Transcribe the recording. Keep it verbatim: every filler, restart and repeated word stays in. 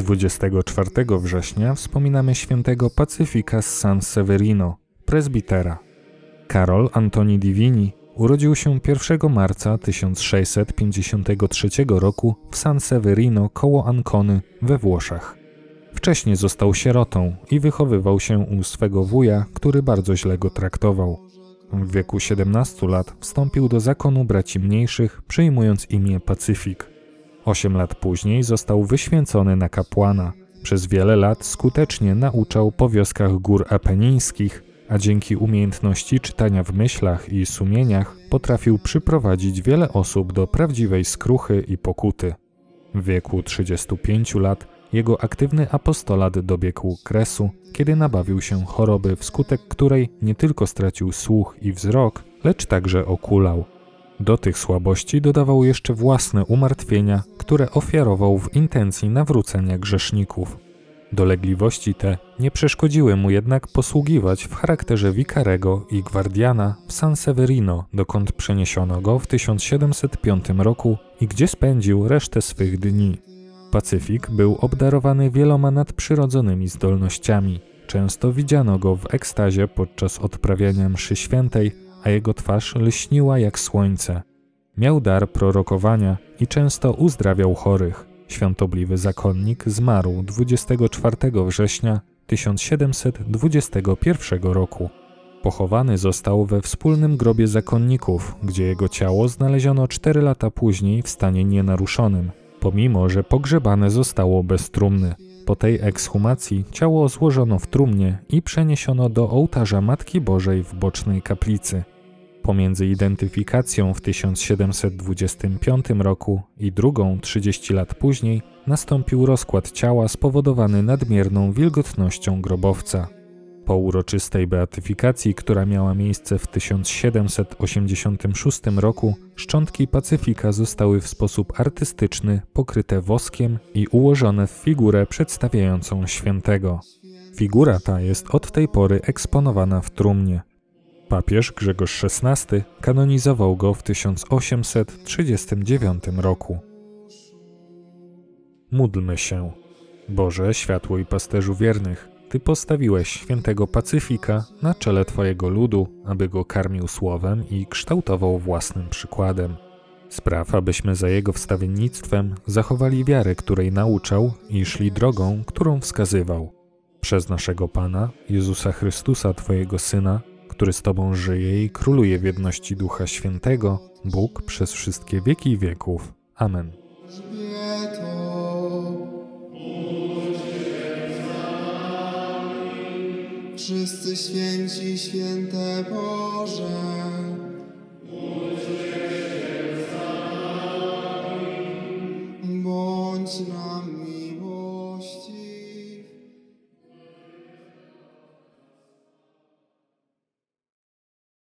dwudziestego czwartego września wspominamy świętego Pacyfika z San Severino, prezbitera. Karol Antoni Divini urodził się pierwszego marca tysiąc sześćset pięćdziesiątego trzeciego roku w San Severino koło Ancony we Włoszech. Wcześniej został sierotą i wychowywał się u swego wuja, który bardzo źle go traktował. W wieku siedemnastu lat wstąpił do zakonu braci mniejszych, przyjmując imię Pacyfik. Osiem lat później został wyświęcony na kapłana. Przez wiele lat skutecznie nauczał po wioskach gór apenińskich, a dzięki umiejętności czytania w myślach i sumieniach potrafił przyprowadzić wiele osób do prawdziwej skruchy i pokuty. W wieku trzydziestu pięciu lat jego aktywny apostolat dobiegł kresu, kiedy nabawił się choroby, wskutek której nie tylko stracił słuch i wzrok, lecz także okulał. Do tych słabości dodawał jeszcze własne umartwienia, które ofiarował w intencji nawrócenia grzeszników. Dolegliwości te nie przeszkodziły mu jednak posługiwać w charakterze wikarego i gwardiana w San Severino, dokąd przeniesiono go w tysiąc siedemset piątym roku i gdzie spędził resztę swych dni. Pacyfik był obdarowany wieloma nadprzyrodzonymi zdolnościami. Często widziano go w ekstazie podczas odprawiania mszy świętej, a jego twarz lśniła jak słońce. Miał dar prorokowania i często uzdrawiał chorych. Świątobliwy zakonnik zmarł dwudziestego czwartego września tysiąc siedemset dwudziestego pierwszego roku. Pochowany został we wspólnym grobie zakonników, gdzie jego ciało znaleziono cztery lata później w stanie nienaruszonym, pomimo że pogrzebane zostało bez trumny. Po tej ekshumacji ciało złożono w trumnie i przeniesiono do ołtarza Matki Bożej w bocznej kaplicy. Pomiędzy identyfikacją w tysiąc siedemset dwudziestym piątym roku i drugą trzydzieści lat później nastąpił rozkład ciała spowodowany nadmierną wilgotnością grobowca. Po uroczystej beatyfikacji, która miała miejsce w tysiąc siedemset osiemdziesiątym szóstym roku, szczątki Pacyfika zostały w sposób artystyczny pokryte woskiem i ułożone w figurę przedstawiającą świętego. Figura ta jest od tej pory eksponowana w trumnie. Papież Grzegorz szesnasty kanonizował go w tysiąc osiemset trzydziestym dziewiątym roku. Módlmy się. Boże, światło i pasterzu wiernych, Ty postawiłeś świętego Pacyfika na czele Twojego ludu, aby go karmił słowem i kształtował własnym przykładem. Spraw, abyśmy za jego wstawiennictwem zachowali wiarę, której nauczał i szli drogą, którą wskazywał. Przez naszego Pana, Jezusa Chrystusa, Twojego Syna, który z Tobą żyje i króluje w jedności Ducha Świętego, Bóg przez wszystkie wieki i wieków. Amen. Wszyscy święci, święte Boże, módl się za nami, bądź nam.